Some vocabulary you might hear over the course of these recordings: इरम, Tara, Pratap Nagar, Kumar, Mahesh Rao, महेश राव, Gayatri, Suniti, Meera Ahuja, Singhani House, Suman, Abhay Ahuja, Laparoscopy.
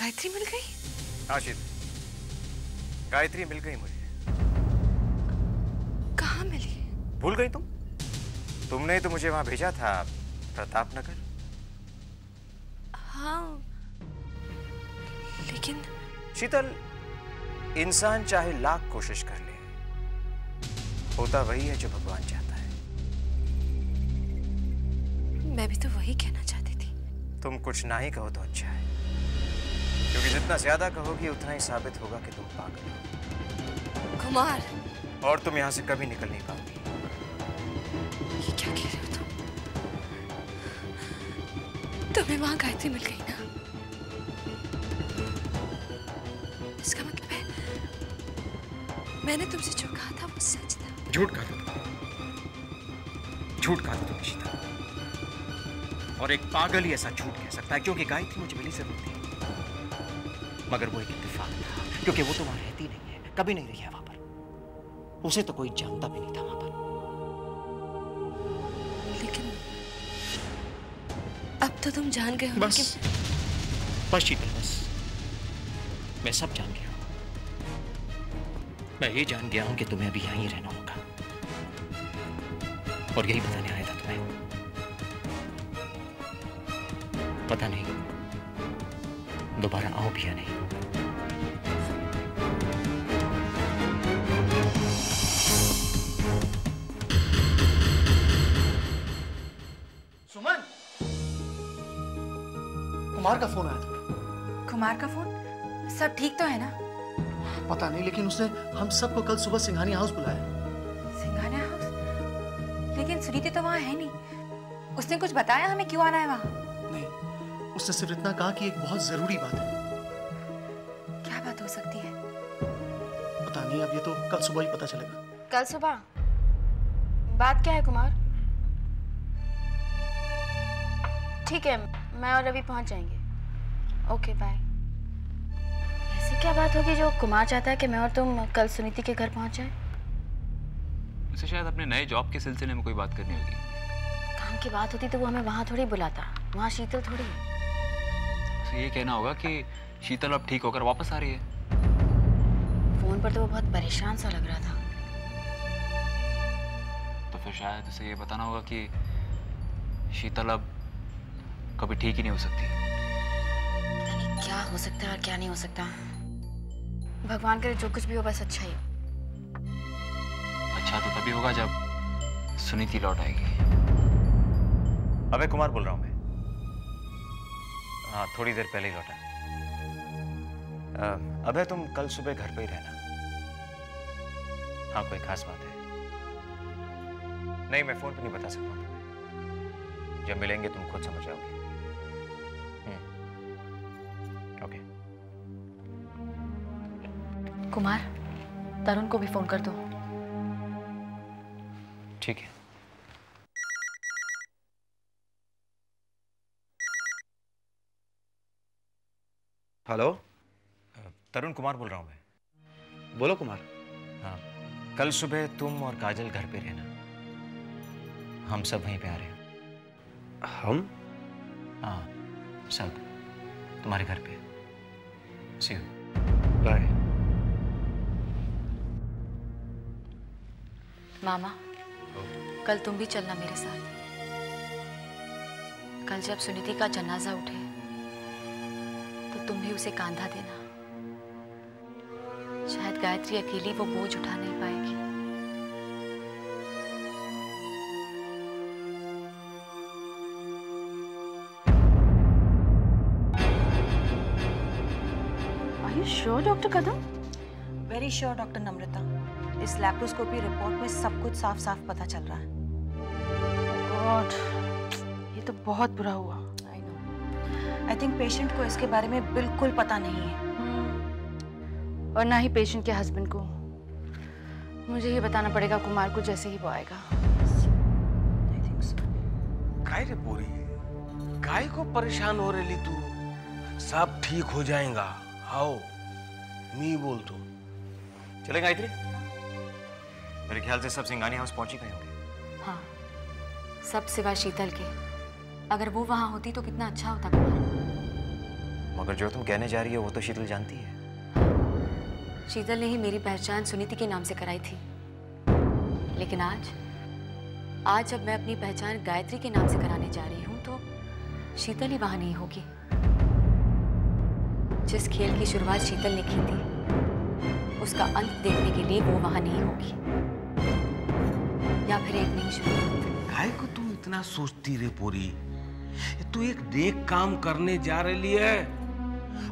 गायत्री मिल गई? आशित, गायत्री मिल गई मुझे। कहाँ मिली? भूल गई तुम? तुमने ही तो मुझे वहां भेजा था, प्रताप नगर। हाँ, लेकिन शीतल, इंसान चाहे लाख कोशिश कर ले, होता वही है जो भगवान चाहता है। मैं भी तो वही कहना चाहती थी। तुम कुछ ना ही कहो तो अच्छा है, क्योंकि जितना ज्यादा कहोगी उतना ही साबित होगा कि तुम पागल हो। कुमार, और तुम यहाँ से कभी निकल नहीं पाओगी। ये क्या कह रहे हो तुम? तुम्हें वहां गायत्री मिल गई ना? इसका मतलब है मैंने तुमसे जो कहा था वो सच था। झूठ कहा था तुमने शीतल। और एक पागल ही ऐसा झूठ कह सकता है, क्योंकि गायत्री मुझे मिली जरूर थी, मगर वो एक इत्तेफाक था, क्योंकि वो तो वहां रहती नहीं है, कभी नहीं रही है वहां पर। उसे तो कोई जानता भी नहीं था वहां पर। लेकिन अब तो तुम जान गए हो। बस शीतल, बस। मैं सब जान गया हूं। मैं ये जान गया हूं कि तुम्हें अभी यहीं रहना होगा, और यही बताने आया था तुम्हें। पता नहीं दोबारा आऊं भी या नहीं। सुमन, कुमार का फोन आया था। कुमार का फोन? सब ठीक तो है ना? पता नहीं, लेकिन उसने हम सबको कल सुबह सिंघानी हाउस बुलाया। सिंघानी हाउस? लेकिन सुनीति तो वहाँ है नहीं। उसने कुछ बताया हमें क्यों आना है वहाँ? नहीं, उसने सिर्फ इतना कहा कि एक बहुत जरूरी बात है। क्या बात हो सकती है? पता नहीं, अब ये तो कल सुबह ही पता चलेगा। कल सुबह? बात क्या है कुमार? ठीक है, मैं और रवि पहुँच जाएंगे। Okay, bye. क्या बात होगी जो कुमार चाहता है कि मैं और तुम कल सुनीति के घर पहुंच जाएं? उसे शायद अपने नए जॉब के सिलसिले में कोई बात करनी होगी। काम की बात होती तो वो हमें वहाँ थोड़ी बुलाता। वहाँ शीतल थोड़ी है। उसे ये कहना होगा कि शीतल अब ठीक होकर वापस आ रही है। फोन पर तो वो बहुत परेशान सा लग रहा था। तो फिर शायद उसे ये बताना होगा कि शीतल अब कभी ठीक ही नहीं हो सकती। पता नहीं क्या हो सकता है और क्या नहीं हो सकता। भगवान करे जो कुछ भी हो, बस अच्छा ही। अच्छा तो तभी होगा जब सुनीति लौट आएगी। अबे कुमार बोल रहा हूं मैं। हाँ, थोड़ी देर पहले ही लौटा। अबे तुम कल सुबह घर पे ही रहना। हाँ, कोई खास बात है? नहीं, मैं फोन पे नहीं बता सकता। जब मिलेंगे तुम खुद समझ आओगे। कुमार, तरुण को भी फोन कर दो। ठीक है। हेलो, तरुण, कुमार बोल रहा हूं मैं। बोलो कुमार। हाँ, कल सुबह तुम और काजल घर पे रहना। हम सब वहीं पे आ रहे हैं। हम? हाँ, सब तुम्हारे घर पे। See you. Bye. मामा, कल तुम भी चलना मेरे साथ। कल जब सुनीति का जनाजा उठे तो तुम भी उसे कांधा देना। शायद गायत्री अकेली वो बोझ उठा नहीं पाएगी। Are you sure, doctor Kadam? Very sure, doctor Namrata. इस लैप्रोस्कोपी रिपोर्ट में सब कुछ साफ साफ पता चल रहा है। गॉड, ये तो बहुत बुरा हुआ। I know. I think patient को इसके बारे में बिल्कुल पता नहीं है। और ना ही पेशेंट के हस्बैंड को। मुझे ये बताना पड़ेगा कुमार को जैसे ही वो आएगा। I think so. काय रे पूरी, काय को परेशान हो रही तू? सब ठीक हो जाएगा। आओ, मी बोल तो चलेगा। गायत्री, मेरे ख्याल से सब सिंघानी हाउस पहुंच ही गए होंगे। हाँ, सब सिवा शीतल के। अगर वो वहां होती तो कितना अच्छा होता कुमार। मगर जो तुम कहने जा रही हो वो तो शीतल जानती है। शीतल ने ही मेरी पहचान सुनीति के नाम से कराई थी, लेकिन आज जब मैं अपनी पहचान गायत्री के नाम से कराने जा रही हूँ तो शीतल ही वहाँ नहीं होगी। जिस खेल की शुरुआत शीतल ने की थी उसका अंत देखने के लिए वो वहाँ नहीं होगी, या फिर एक नई शुरुआत। काय को तुम इतना सोचती रे पूरी? तू एक नेक काम करने जा रही है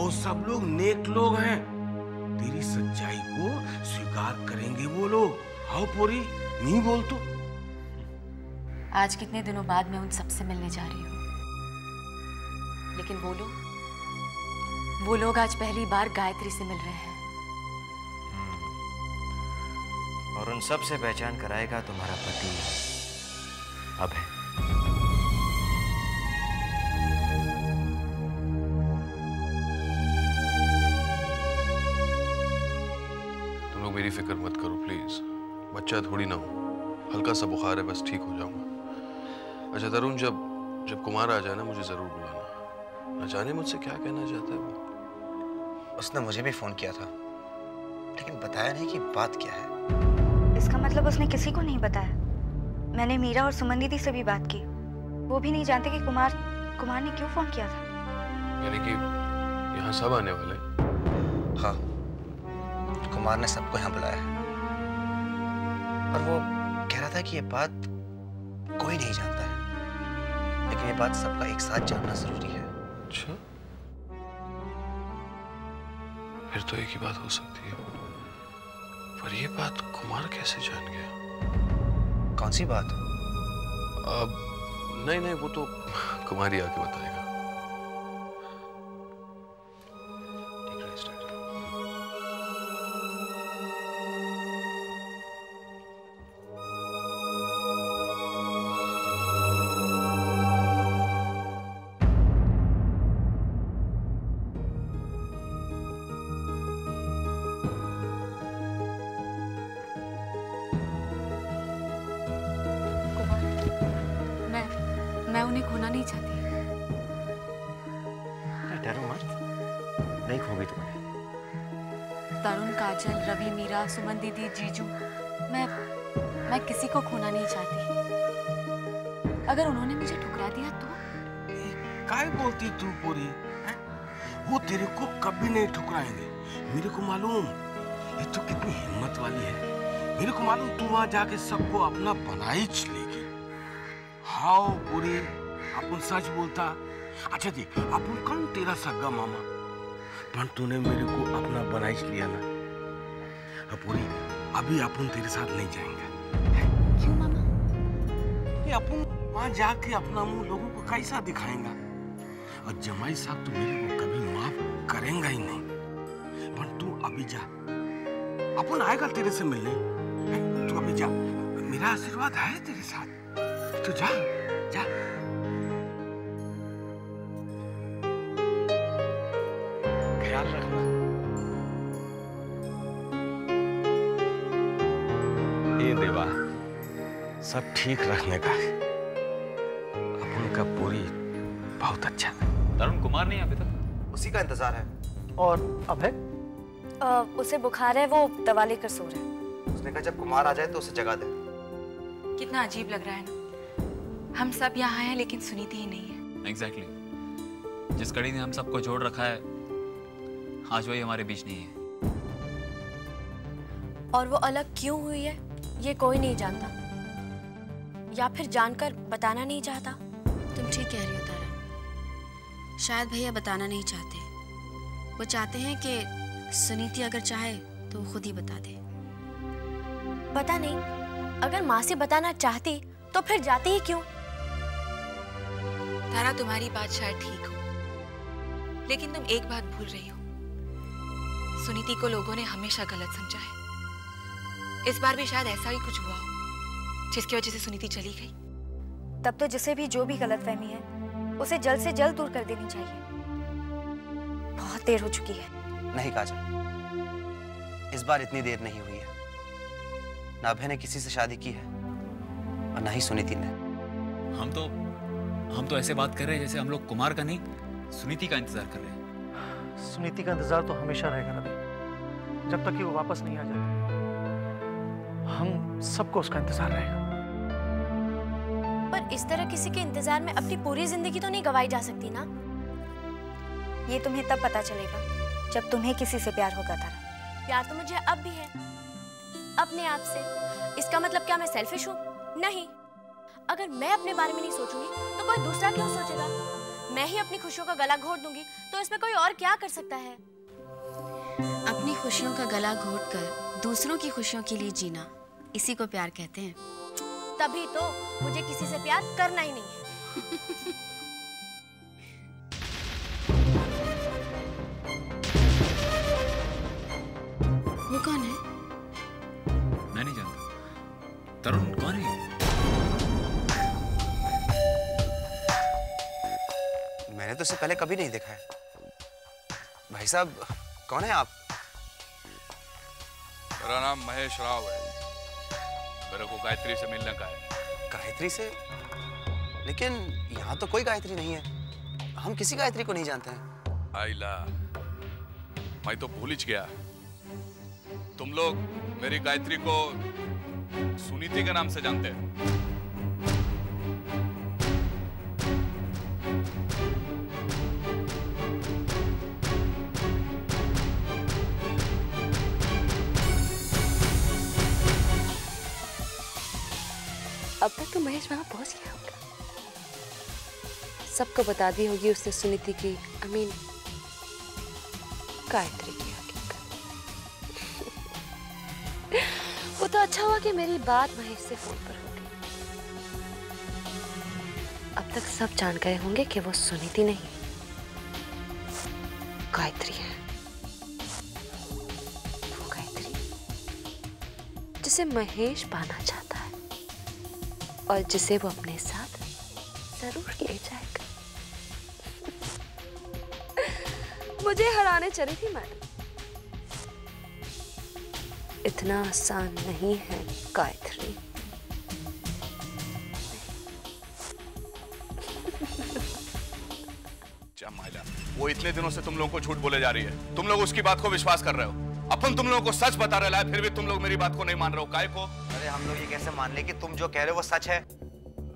और सब लोग नेक लोग हैं, तेरी सच्चाई को स्वीकार करेंगे वो लोग। हाँ पूरी, नहीं बोल तो। आज कितने दिनों बाद मैं उन सबसे मिलने जा रही हूँ, लेकिन वो लोग आज पहली बार गायत्री से मिल रहे हैं। और उन सब से पहचान कराएगा तुम्हारा पति अब है। मेरी फिक्र मत करो प्लीज, बच्चा थोड़ी ना हो, हल्का सा बुखार है, बस ठीक हो जाऊंगा। अच्छा तरुण, जब कुमार आ जाए ना मुझे जरूर बुलाना, ना जाने मुझसे क्या कहना चाहता है वो। उसने मुझे भी फोन किया था लेकिन बताया नहीं कि बात क्या है। इसका मतलब उसने किसी को नहीं बताया। मैंने मीरा और सुमन दीदी से भी बात की, वो भी नहीं जानते कि कुमार ने क्यों फोन किया था। यानी कि यहाँ सब आने वाले? हाँ, कुमार ने सबको यहाँ बुलाया है और वो कह रहा था कि ये बात कोई नहीं जानता है, लेकिन ये बात सबका एक साथ जानना जरूरी है। अच्छा, फिर तो एक ही बात हो सकती है, पर ये बात कुमार कैसे जान गया? कौन सी बात? अब नहीं, वो तो कुमार ही आके बताएगा। मैं उन्हें खोना नहीं चाहती। डरो मत, नहीं खोगी तुम्हें। तरुण, काजल, रवि, मीरा, सुमन दीदी, जीजू, मैं किसी को खोना नहीं चाहती। अगर उन्होंने मुझे ठुकरा दिया तो? काय बोलती तू पूरी? वो तेरे को कभी नहीं ठुकराएंगे। मेरे को मालूम ये तो कितनी हिम्मत वाली है। मेरे को मालूम तू वहाँ जाके सबको अपना बना ही लेगी। हाँ पूरी, अपन सच बोलता। अच्छा देख, अपन कौन तेरा सगा मामा, पर तूने मेरे को अपना बनाइच लिया ना। अब पूरी, अभी अपन तेरे साथ नहीं जाएंगे। क्यों मामा? ये अपन वहाँ जाके अपना मुंह लोगों को कैसा दिखाएंगा? और जमाई साहब तो मेरे को कभी माफ करेंगा ही नहीं। पर तू अभी जा, अपन आएगा तेरे से मिलने। तू अभी जा, मेरा आशीर्वाद है तेरे साथ। तू जा, जा। ख्याल रखना। ये देवा सब ठीक रखने का है। अपन का पूरी बहुत अच्छा है। तरुण, कुमार नहीं अभी तक? उसी का इंतजार है। और अब है? उसे बुखार है, वो दवा लेकर सो रहा है। उसने कहा जब कुमार आ जाए तो उसे जगा दे। कितना अजीब लग रहा है ना, हम सब यहाँ हैं लेकिन सुनीति ही नहीं है। एग्जैक्टली। जिस कड़ी ने हम सबको जोड़ रखा है आज वही हमारे बीच नहीं है। और वो अलग क्यों हुई है ये कोई नहीं जानता, या फिर जानकर बताना नहीं चाहता। तुम ठीक कह रही हो तारा, शायद भैया बताना नहीं चाहते। वो चाहते हैं कि सुनीति अगर चाहे तो खुद ही बता दे। पता नहीं, अगर माँ से बताना चाहती तो फिर जाती ही क्यों? तारा तुम्हारी बात शायद ठीक हो, लेकिन तुम एक बात भूल रही हो, सुनीति को लोगों ने हमेशा गलत समझा है। इस बार भी शायद ऐसा ही कुछ हुआ हो जिसकी वजह से सुनीति चली गई। तब तो जिसे भी जो भी गलतफहमी है उसे जल्द से जल्द दूर कर देनी चाहिए। बहुत देर हो चुकी है। नहीं काजल, इस बार इतनी देर नहीं हुई है। ना अभय ने किसी से शादी की है और ना ही सुनीति ने। हम तो ऐसे बात कर रहे हैं जैसे हम लोग कुमार का नहीं सुनीति का इंतजार कर रहे हैं। सुनीति का इंतजार तो हमेशा रहेगा रवि, जब तक कि वो वापस नहीं आ जाती हम सबको उसका इंतजार रहेगा। पर इस तरह किसी के इंतजार में अपनी पूरी जिंदगी तो नहीं गवाई जा सकती ना। ये तुम्हें तब पता चलेगा जब तुम्हें किसी से प्यार होगा। तारा, प्यार तो मुझे अब भी है अपने आप से। इसका मतलब क्या मैं सेल्फिश हूँ? नहीं, अगर मैं अपने बारे में नहीं सोचूंगी तो कोई दूसरा क्यों सोचेगा? मैं ही अपनी खुशियों का गला घोट दूंगी तो इसमें कोई और क्या कर सकता है? अपनी खुशियों का गला घोट कर दूसरों की खुशियों के लिए जीना, इसी को प्यार कहते हैं। तभी तो मुझे किसी से प्यार करना ही नहीं है। वो कौन है? मैं नहीं जानता। तरुण कौन है? मैंने तो इसे पहले कभी नहीं देखा है। भाई साहब कौन है आप? मेरा नाम महेश राव है। मेरे को गायत्री से मिलने का है। गायत्री से? लेकिन यहाँ तो कोई गायत्री नहीं है, हम किसी गायत्री को नहीं जानते हैं। आइला, मैं तो भूल ही गया। तुम लोग मेरी गायत्री को सुनीति के नाम से जानते हैं। अब तक तो महेश वहां पहुंच गया होगा, सबको बता दी होगी उसने सुनीति की, आई मीन गायत्री की हकीकत। वो तो अच्छा हुआ कि मेरी बात महेश से फोन पर हो गई। अब तक सब जान गए होंगे कि वो सुनीति नहीं गायत्री है। वो गायत्री जिसे महेश पाना चाहता और जिसे वो अपने साथ जरूर ले जाएगा। मुझे हराने चली थी मैडम, इतना आसान नहीं है गायत्री। मायला, वो इतने दिनों से तुम लोगों को झूठ बोले जा रही है, तुम लोग उसकी बात को विश्वास कर रहे हो। अपन तुम लोगों को सच बता रहा है, फिर भी तुम लोग मेरी बात को नहीं मान रहे हो। काय को? अरे हम लोग ये कैसे मान ले कि तुम जो कह रहे हो वो सच है?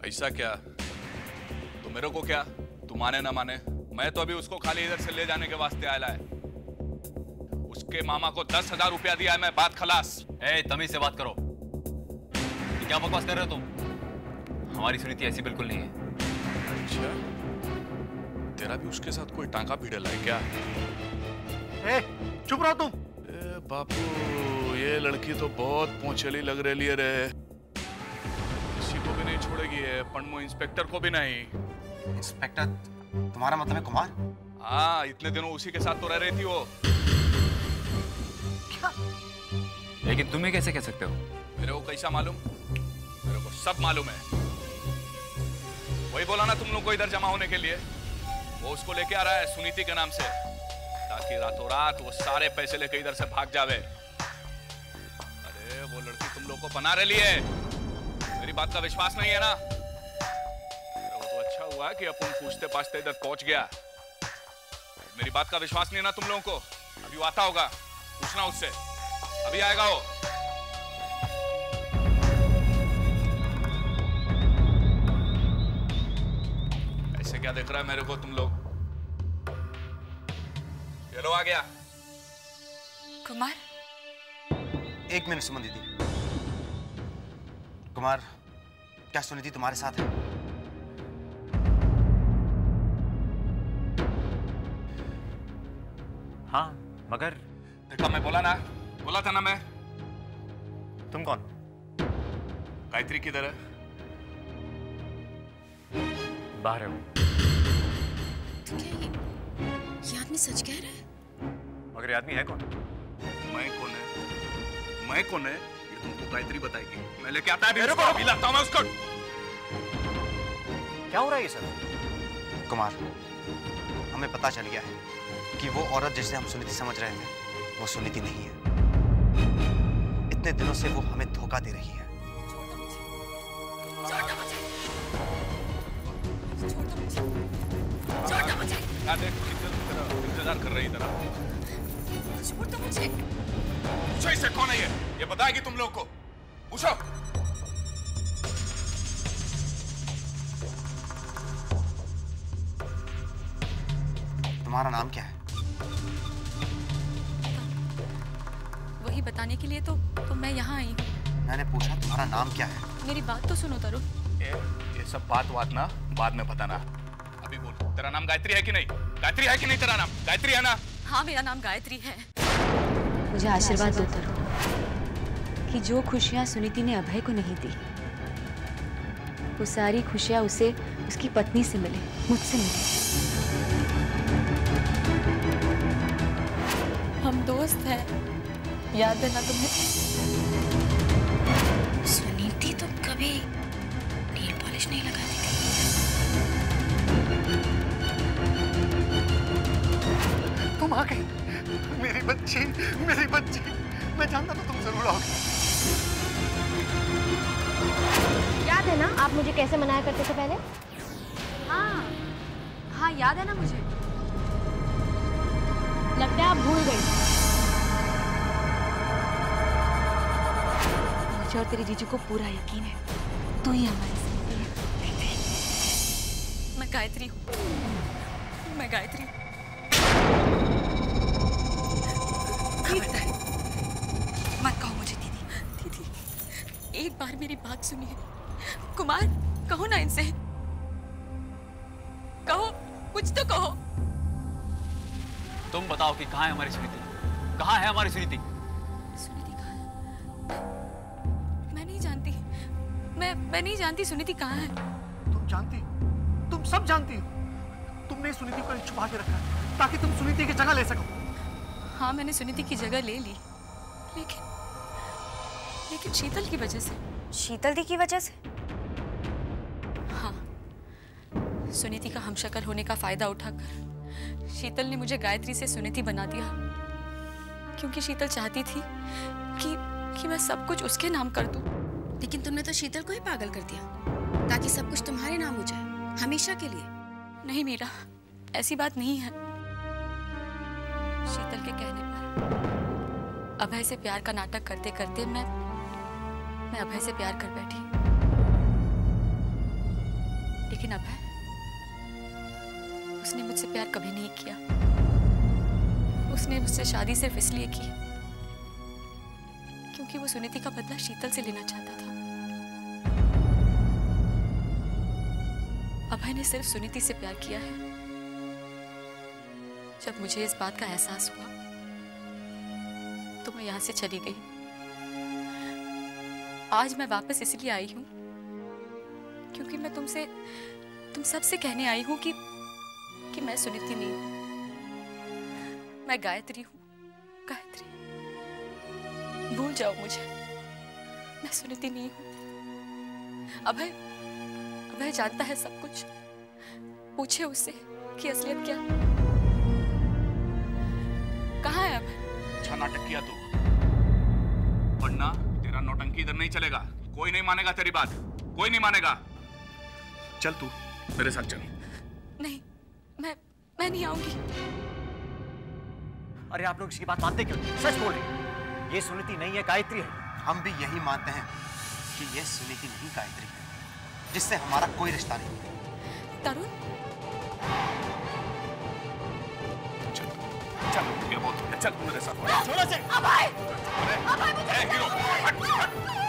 ऐसा क्या? तो मेरे को क्या? तू माने ना माने, मैं तो अभी उसको खाली इधर से ले जाने के वास्ते आया है। उसके मामा को 10,000 रुपया दिया है, मैं बात खलास। ए, तमीज से बात करो, क्या बकवास कर रहे हो तुम? हमारी सुनीति ऐसी बिल्कुल नहीं है। अच्छा, तेरा भी उसके साथ कोई टांका भिड़ल है क्या? ए, चुप रहो तुम। बापू, ये लड़की तो बहुत पोंछली लग रही है रे। किसी को भी नहीं छोड़ेगी है, पंडमो इंस्पेक्टर को भी नहीं। इंस्पेक्टर तुम्हारा मतलब है कुमार? हाँ, इतने दिनों उसी के साथ तो रह रही थी वो। क्या? लेकिन तुम्हें कैसे कह सकते हो? मेरे को कैसा मालूम? मेरे को सब मालूम है। वही बोला ना तुम लोग को इधर जमा होने के लिए। वो उसको लेके आ रहा है सुनीति के नाम से, ताकि रातों रात वो सारे पैसे लेके इधर से भाग जावे। वो लड़की तुम लोगों को बना रही है, मेरी बात का विश्वास नहीं है ना? वो तो अच्छा हुआ कि अपन पूछते पाछते इधर पहुंच गया। मेरी बात का विश्वास नहीं है ना तुम लोगों को? अभी आता होगा, पूछना उससे, अभी आएगा वो। ऐसे क्या देख रहा है मेरे को तुम लोग? ये लो आ गया। कुमार, एक मिनट सुमन दीदी। कुमार, क्या सुनीति तुम्हारे साथ है? हाँ, मगर देखा, मैं बोला ना, बोला था ना मैं। तुम कौन? गायत्री किधर है? बाहर है वो। ये आदमी सच कह रहा है? मगर ये आदमी है कौन? मैं कौन है? मैं कौन है ये तुमको गायत्री बताएगी। मैं लेके आता है, अभी लाता हूं मैं उसको। क्या हो रहा है ये सर? कुमार, हमें पता चल गया है कि वो औरत जिसे हम सुनीति समझ रहे थे वो सुनीति नहीं है। इतने दिनों से वो हमें धोखा दे रही है। छोड़ दो मुझे। इंतजार कर रही तरह तो मुझे। पूछो इसे कौन है ये बताएगी तुम लोग को। पूछो। तुम्हारा नाम क्या है? वही बताने के लिए तो मैं यहाँ आई हूँ। मैंने पूछा तुम्हारा नाम क्या है। मेरी बात तो सुनो तरुण। ये सब बात ना बाद में बताना। अभी बोल तेरा नाम गायत्री है कि नहीं? गायत्री है कि नहीं तेरा नाम? गायत्री है ना? हाँ मेरा नाम गायत्री है। मुझे आशीर्वाद दो तरुण कि जो खुशियाँ सुनीति ने अभय को नहीं दी वो सारी खुशियाँ उसे उसकी पत्नी से मिले, मुझसे मिले। हम दोस्त हैं, याद है ना तुम्हें? सुनीति तो कभी नहीं लगाती थी। तुम आ गई मेरी बच्ची, मेरी बच्ची। मैं जानता था तुम जरूर आओगे। याद है ना आप मुझे कैसे मनाया करते थे पहले? हाँ हाँ याद है ना मुझे। लगता है आप भूल गई। मुझे और तेरे जीजू को पूरा यकीन है तू ही हमारे। गायत्री हूँ मैं, गायत्री। खबरदार मत कहो मुझे दीदी। दीदी एक बार मेरी बात सुनिए। कुमार कहो ना इनसे, कहो कुछ तो कहो। तुम बताओ कि कहाँ है हमारी सुनीति? कहाँ है हमारी सुनीति? सुनीति कहाँ है? मैं नहीं जानती, मैं नहीं जानती सुनीति कहाँ है। तुम जानती, तुम सब जानती हो। तुमने सुनीति को छुपा के रखा ताकि तुम सुनीति की जगह ले सको। हाँ मैंने सुनीति की जगह ले ली, लेकिन शीतल की वजह से। शीतल दी की वजह से? हाँ, सुनीति का हमशक्ल होने का फायदा उठाकर शीतल ने मुझे गायत्री से सुनीति बना दिया, क्योंकि शीतल चाहती थी कि मैं सब कुछ उसके नाम कर दूं। लेकिन तुमने तो शीतल को ही पागल कर दिया ताकि सब कुछ तुम्हारे नाम हो जाए हमेशा के लिए। नहीं मीरा ऐसी बात नहीं है। शीतल के कहने पर अभय से प्यार का नाटक करते करते मैं अभय से प्यार कर बैठी। लेकिन अभय, उसने मुझसे प्यार कभी नहीं किया। उसने मुझसे शादी सिर्फ इसलिए की क्योंकि वो सुनीति का बदला शीतल से लेना चाहता था। अभय ने सिर्फ सुनीति से प्यार किया है। जब मुझे इस बात का एहसास हुआ तो मैं यहाँ से चली गई। आज मैं वापस इसलिए आई हूँ क्योंकि मैं तुम सबसे कहने आई हूँ कि मैं सुनीति नहीं हूँ, मैं गायत्री हूँ। गायत्री भूल जाओ मुझे, मैं सुनीति नहीं हूँ। अभय वह जानता है सब कुछ, पूछे उससे कि असलियत क्या। कहाँ है अब? अच्छा नाटक किया तू, वरना तेरा नौटंकी इधर नहीं चलेगा। कोई नहीं मानेगा तेरी बात, कोई नहीं मानेगा। चल तू मेरे साथ चल। नहीं मैं नहीं आऊंगी। अरे आप लोग इसकी बात मानते क्यों? सच बोल रही, ये सुनीति नहीं है गायत्री है। हम भी यही मानते हैं कि ये सुनीति नहीं गायत्री है, जिससे हमारा कोई रिश्ता नहीं। तरुण चल चल ये बहुत चल मेरे साथ। अबे अबे मुझे हट।